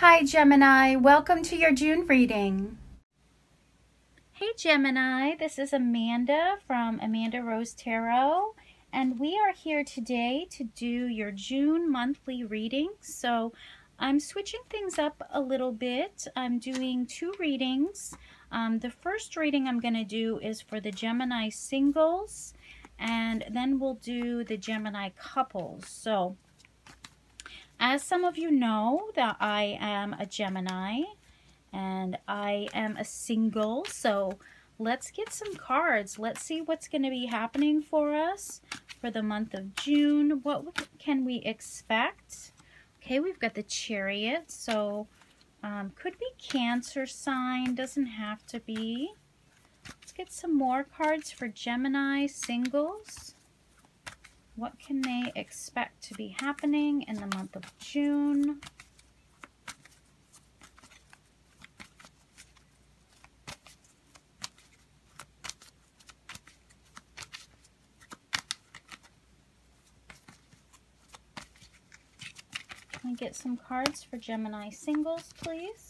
Hi Gemini, welcome to your June reading. Hey Gemini, this is Amanda from Amanda Rose Tarot, and we are here today to do your June monthly reading. So I'm switching things up a little bit. I'm doing two readings. The first reading I'm going to do is for the Gemini singles, and then we'll do the Gemini couples. So as some of you know, that I am a Gemini and I am a single, so let's get some cards. Let's see what's going to be happening for us for the month of June. What can we expect? Okay, we've got the Chariot, so could be Cancer sign, doesn't have to be. Let's get some more cards for Gemini singles. What can they expect to be happening in the month of June? Can we get some cards for Gemini singles, please?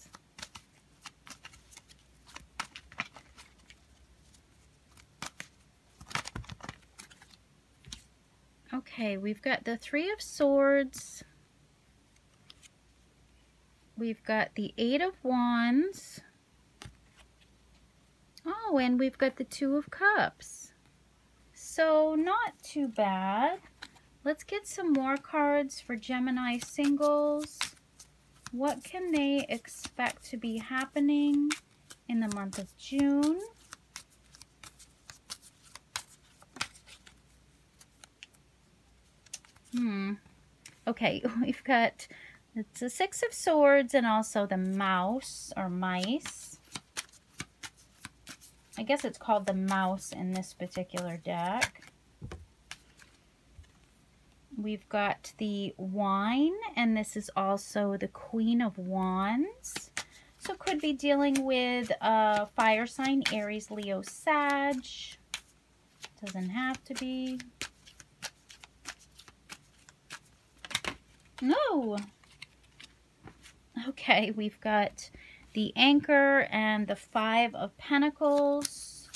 Okay, we've got the Three of Swords. We've got the Eight of Wands. Oh, and we've got the Two of Cups. So, not too bad. Let's get some more cards for Gemini singles. What can they expect to be happening in the month of June? Okay, we've got it's the Six of Swords and also the Mouse or Mice. I guess it's called the Mouse in this particular deck. We've got the Wine, and this is also the Queen of Wands. So could be dealing with fire sign, Aries, Leo, Sag. Doesn't have to be. No. Okay, we've got the Anchor and the Five of Pentacles.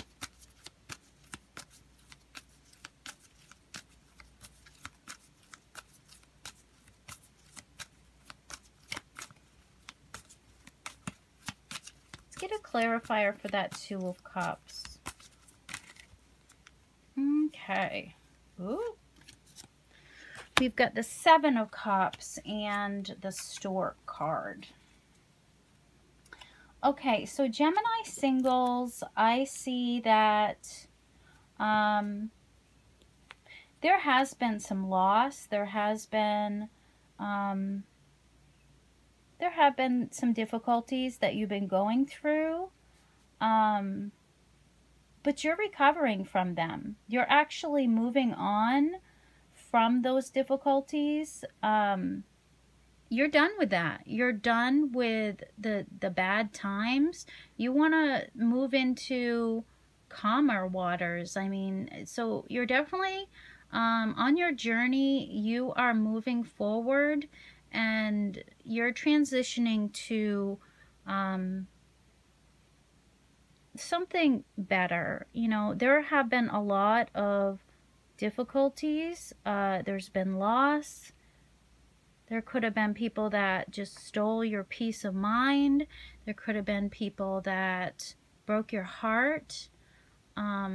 Clarifier for that Two of Cups. Okay. Ooh. We've got the Seven of Cups and the Stork card. Okay, so Gemini singles, I see that there has been some loss. There has been there have been some difficulties that you've been going through, but you're recovering from them. You're actually moving on from those difficulties. You're done with that. You're done with the bad times. You want to move into calmer waters. I mean, so you're definitely on your journey. You are moving forward. And you're transitioning to something better. You know, there have been a lot of difficulties. There's been loss. There could have been people that just stole your peace of mind. There could have been people that broke your heart. I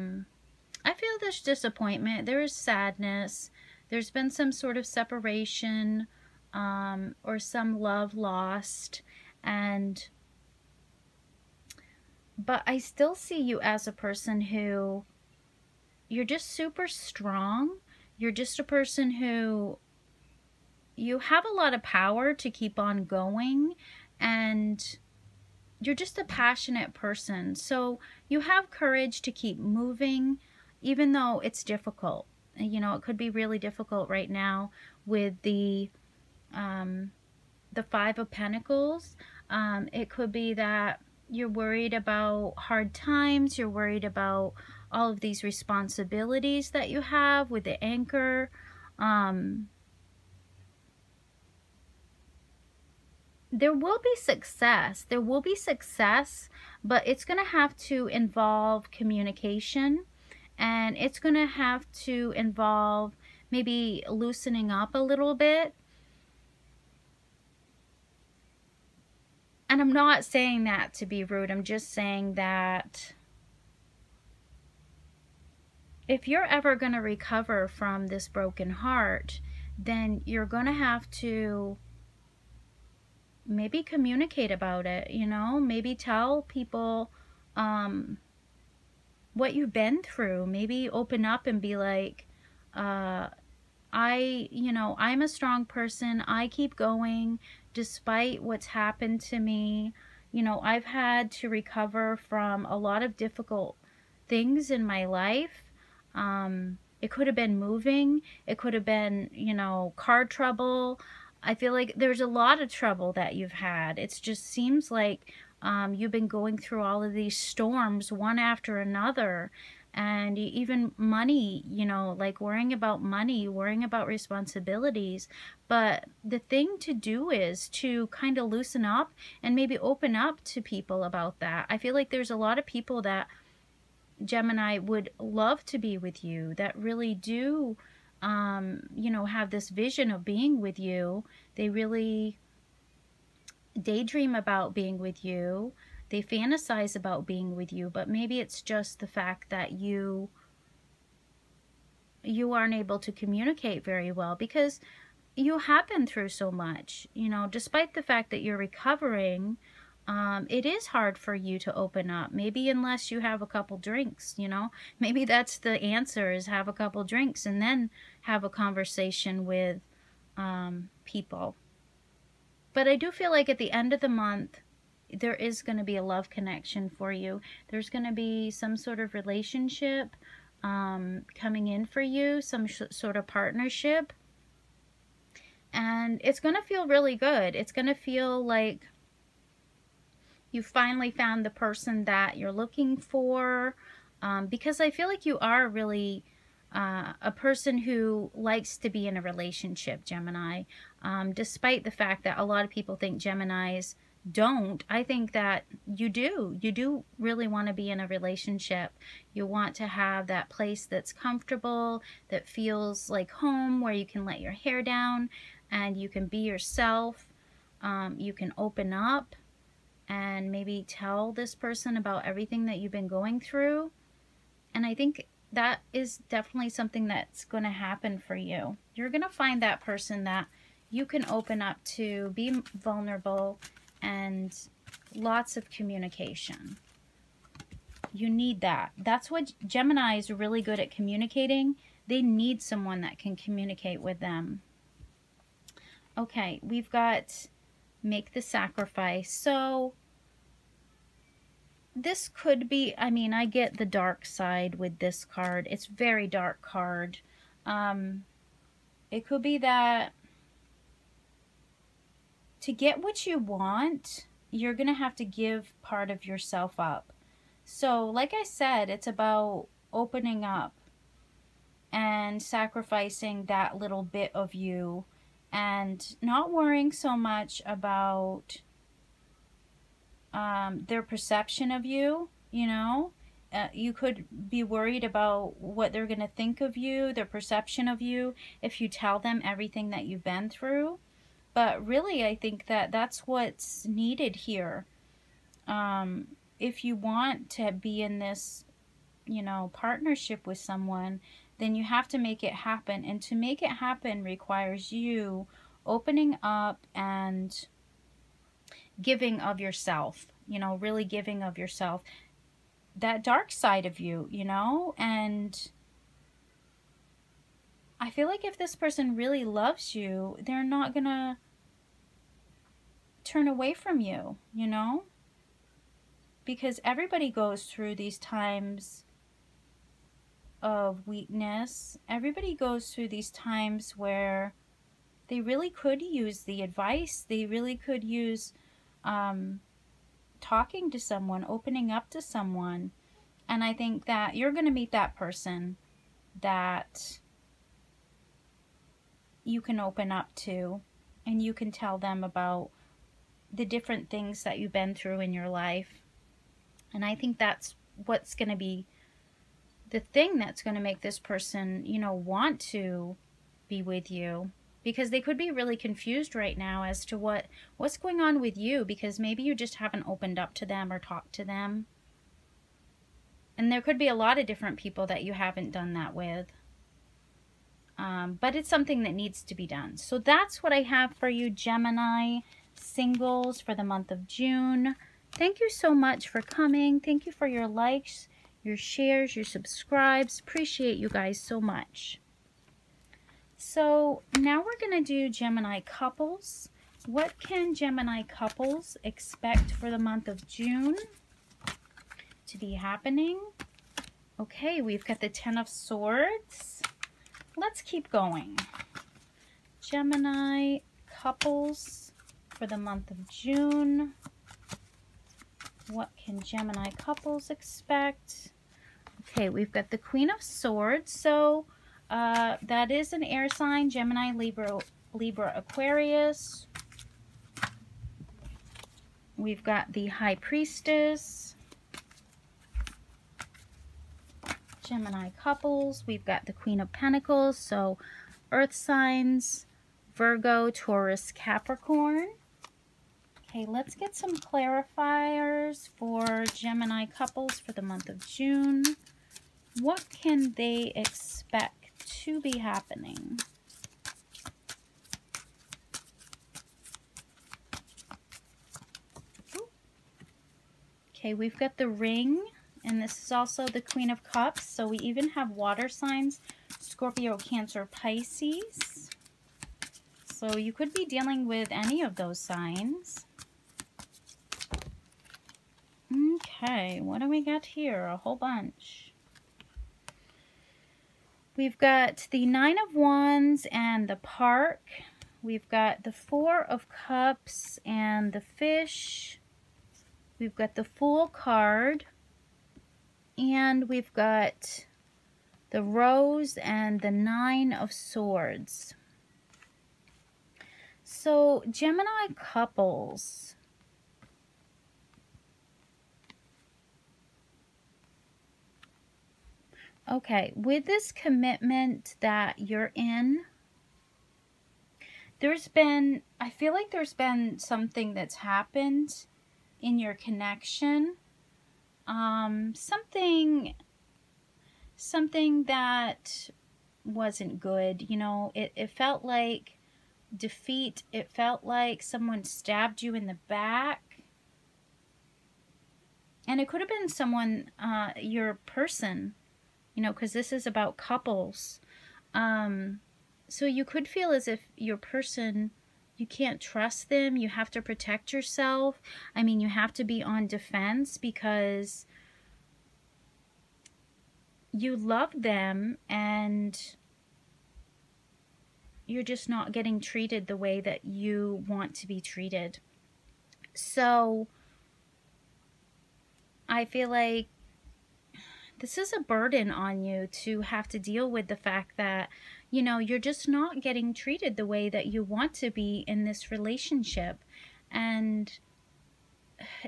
feel there's disappointment. There is sadness. There's been some sort of separation. Or some love lost, but I still see you as a person who, you're just super strong. You're just a person who, you have a lot of power to keep on going, and you're just a passionate person. So you have courage to keep moving, even though it's difficult. You know, it could be really difficult right now with the Five of Pentacles. It could be that you're worried about hard times. You're worried about all of these responsibilities that you have with the Anchor. there will be success. There will be success, but it's going to have to involve communication, and it's going to have to involve maybe loosening up a little bit. And I'm not saying that to be rude. I'm just saying that if you're ever going to recover from this broken heart, then you're going to have to maybe communicate about it, you know, maybe tell people what you've been through, maybe open up and be like, I'm a strong person. I keep going despite what's happened to me. You know, I've had to recover from a lot of difficult things in my life. It could have been moving. It could have been, you know, car trouble. I feel like there's a lot of trouble that you've had. It just seems like you've been going through all of these storms one after another. And even money, you know, like worrying about money, worrying about responsibilities. But the thing to do is to kind of loosen up and maybe open up to people about that. I feel like there's a lot of people that, Gemini, would love to be with you, that really do, you know, have this vision of being with you. They really daydream about being with you. They fantasize about being with you, but maybe it's just the fact that you aren't able to communicate very well because you have been through so much. You know, despite the fact that you're recovering, it is hard for you to open up. Maybe unless you have a couple drinks, you know, maybe that's the answer, is have a couple drinks and then have a conversation with people. But I do feel like at the end of the month, there is going to be a love connection for you. There's going to be some sort of relationship coming in for you, some sort of partnership. And it's going to feel really good. It's going to feel like you finally found the person that you're looking for. Because I feel like you are really a person who likes to be in a relationship, Gemini. Despite the fact that a lot of people think Geminis don't, I think that you do really want to be in a relationship. You want to have that place that's comfortable, that feels like home, where you can let your hair down and you can be yourself. You can open up and maybe tell this person about everything that you've been going through. And I think that is definitely something that's going to happen for you. You're going to find that person that you can open up to, be vulnerable, and lots of communication. You need that. That's what Gemini is really good at, communicating. They need someone that can communicate with them. Okay, we've got make the sacrifice. So this could be, I mean, I get the dark side with this card. It's a very dark card. It could be that to get what you want, you're going to have to give part of yourself up. So like I said, it's about opening up and sacrificing that little bit of you and not worrying so much about their perception of you, you know. You could be worried about what they're going to think of you, their perception of you, if you tell them everything that you've been through. But really, I think that that's what's needed here. If you want to be in this, you know, partnership with someone, then you have to make it happen. And to make it happen requires you opening up and giving of yourself, you know, really giving of yourself. That dark side of you, you know, and I feel like if this person really loves you, they're not going to turn away from you, you know? Because everybody goes through these times of weakness. Everybody goes through these times where they really could use the advice. They really could use talking to someone, opening up to someone. And I think that you're going to meet that person that you can open up to, and you can tell them about the different things that you've been through in your life. And I think that's what's going to be the thing that's going to make this person, you know, want to be with you, because they could be really confused right now as to what's going on with you, because maybe you just haven't opened up to them or talked to them. And there could be a lot of different people that you haven't done that with. But it's something that needs to be done. So that's what I have for you, Gemini singles, for the month of June. Thank you so much for coming. Thank you for your likes, your shares, your subscribes. Appreciate you guys so much. So now we're going to do Gemini couples. What can Gemini couples expect for the month of June to be happening? Okay, we've got the Ten of Swords. Let's keep going. Gemini couples for the month of June. What can Gemini couples expect? Okay, we've got the Queen of Swords. So that is an air sign, Gemini, Libra, Aquarius. We've got the High Priestess. Gemini couples, we've got the Queen of Pentacles, so earth signs, Virgo, Taurus, Capricorn. Okay, let's get some clarifiers for Gemini couples for the month of June. What can they expect to be happening? Okay, we've got the Ring. And this is also the Queen of Cups. So we even have water signs, Scorpio, Cancer, Pisces. So you could be dealing with any of those signs. Okay, what do we got here? A whole bunch. We've got the Nine of Wands and the Park. We've got the Four of Cups and the Fish. We've got the Fool card. And we've got the Rose and the Nine of Swords. So Gemini couples, okay, with this commitment that you're in, I feel like there's been something that's happened in your connection. Something that wasn't good, you know, it felt like defeat. It felt like someone stabbed you in the back. And it could have been someone, your person, you know, because this is about couples. So you could feel as if your person, you can't trust them. You have to protect yourself. I mean, you have to be on defense because you love them and you're just not getting treated the way that you want to be treated. So I feel like this is a burden on you to have to deal with the fact that, you know, you're just not getting treated the way that you want to be in this relationship. And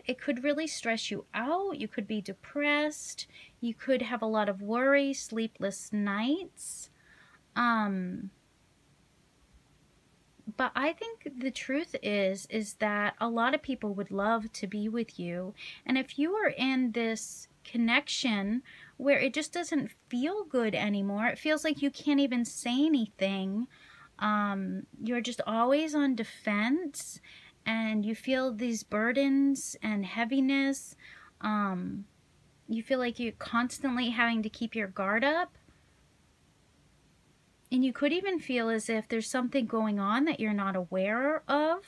it could really stress you out. You could be depressed. You could have a lot of worry, sleepless nights. But I think the truth is that a lot of people would love to be with you. And if you are in this connection where it just doesn't feel good anymore, it feels like you can't even say anything, you're just always on defense and you feel these burdens and heaviness, you feel like you're constantly having to keep your guard up, and you could even feel as if there's something going on that you're not aware of.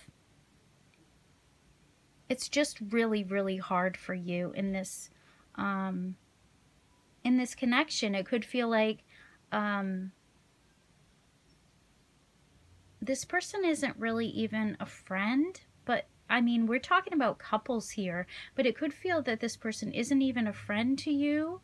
It's just really, really hard for you in this connection. It could feel like this person isn't really even a friend, but I mean, we're talking about couples here, but it could feel that this person isn't even a friend to you.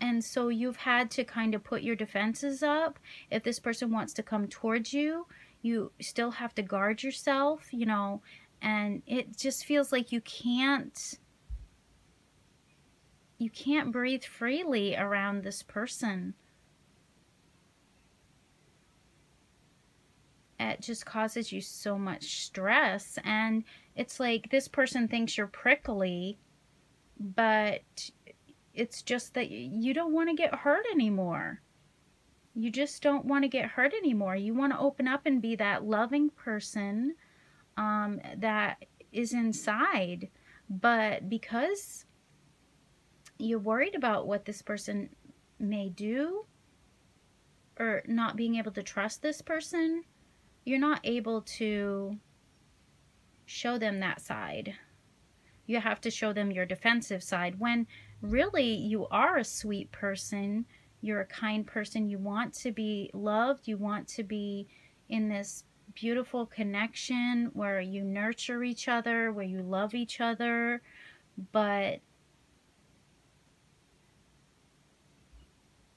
And so you've had to kind of put your defenses up. If this person wants to come towards you, you still have to guard yourself, you know, and it just feels like you can't breathe freely around this person. It just causes you so much stress, and it's like this person thinks you're prickly, but it's just that you don't want to get hurt anymore. You just don't want to get hurt anymore. You want to open up and be that loving person that is inside, but because you're worried about what this person may do or not being able to trust this person, you're not able to show them that side. You have to show them your defensive side, when really you are a sweet person, you're a kind person, you want to be loved, you want to be in this beautiful connection where you nurture each other, where you love each other, but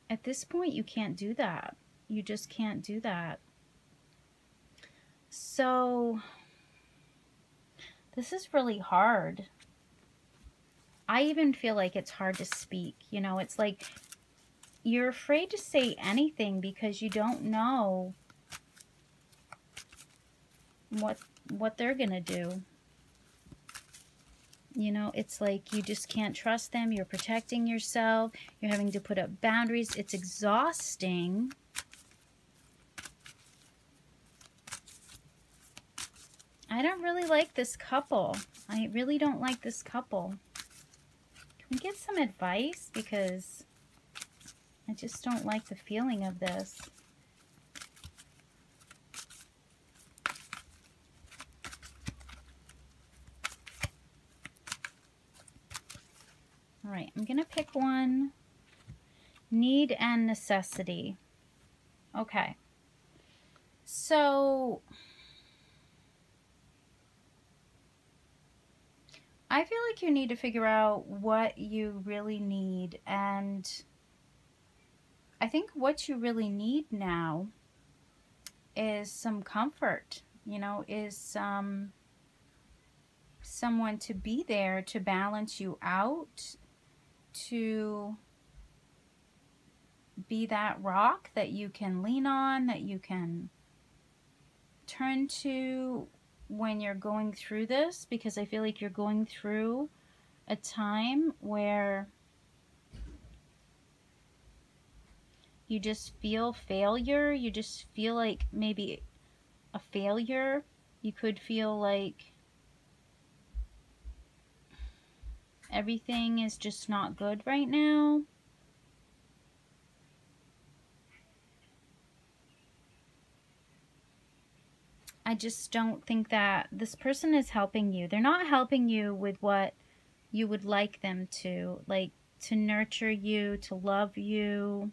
at this point you can't do that. You just can't do that. So this is really hard. I even feel like it's hard to speak, you know, it's like you're afraid to say anything because you don't know what they're gonna do. You know, it's like you just can't trust them, you're protecting yourself, you're having to put up boundaries, it's exhausting. I don't really like this couple. I really don't like this couple. Can we get some advice? Because I just don't like the feeling of this. All right, I'm going to pick one. Need and necessity. Okay. So I feel like you need to figure out what you really need, and I think what you really need now is some comfort, you know, is someone to be there to balance you out, to be that rock that you can lean on, that you can turn to when you're going through this, because I feel like you're going through a time where you just feel failure. You just feel like maybe a failure. You could feel like everything is just not good right now. I just don't think that this person is helping you. They're not helping you with what you would like them to, like to nurture you, to love you.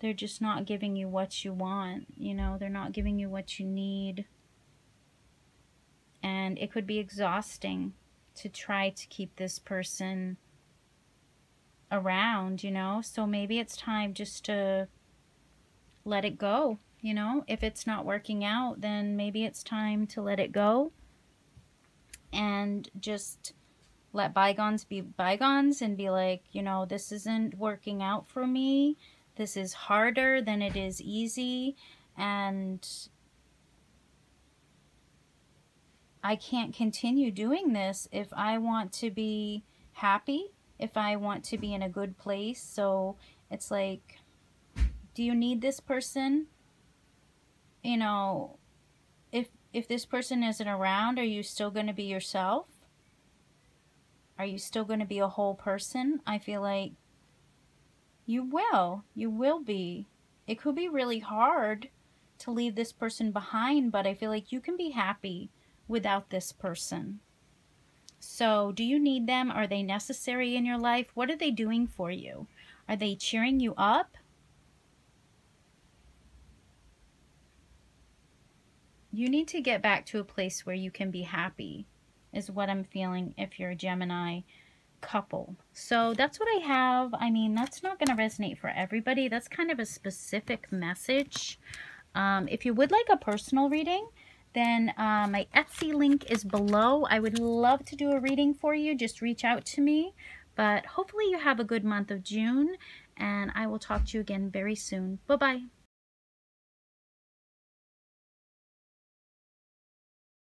They're just not giving you what you want, you know, they're not giving you what you need. And it could be exhausting to try to keep this person around, you know, so maybe it's time just to let it go, you know, if it's not working out, then maybe it's time to let it go and just let bygones be bygones and be like, you know, this isn't working out for me, this is harder than it is easy, and I can't continue doing this if I want to be happy, if I want to be in a good place. So it's like, do you need this person? You know, if this person isn't around, are you still going to be yourself? Are you still going to be a whole person? I feel like you will be. It could be really hard to leave this person behind, but I feel like you can be happy without this person. So do you need them? Are they necessary in your life? What are they doing for you? Are they cheering you up? You need to get back to a place where you can be happy, is what I'm feeling if you're a Gemini. couple. So that's what I have. I mean, that's not going to resonate for everybody. That's kind of a specific message. If you would like a personal reading, then my Etsy link is below. I would love to do a reading for you. Just reach out to me. But hopefully you have a good month of June, and I will talk to you again very soon. Bye-bye.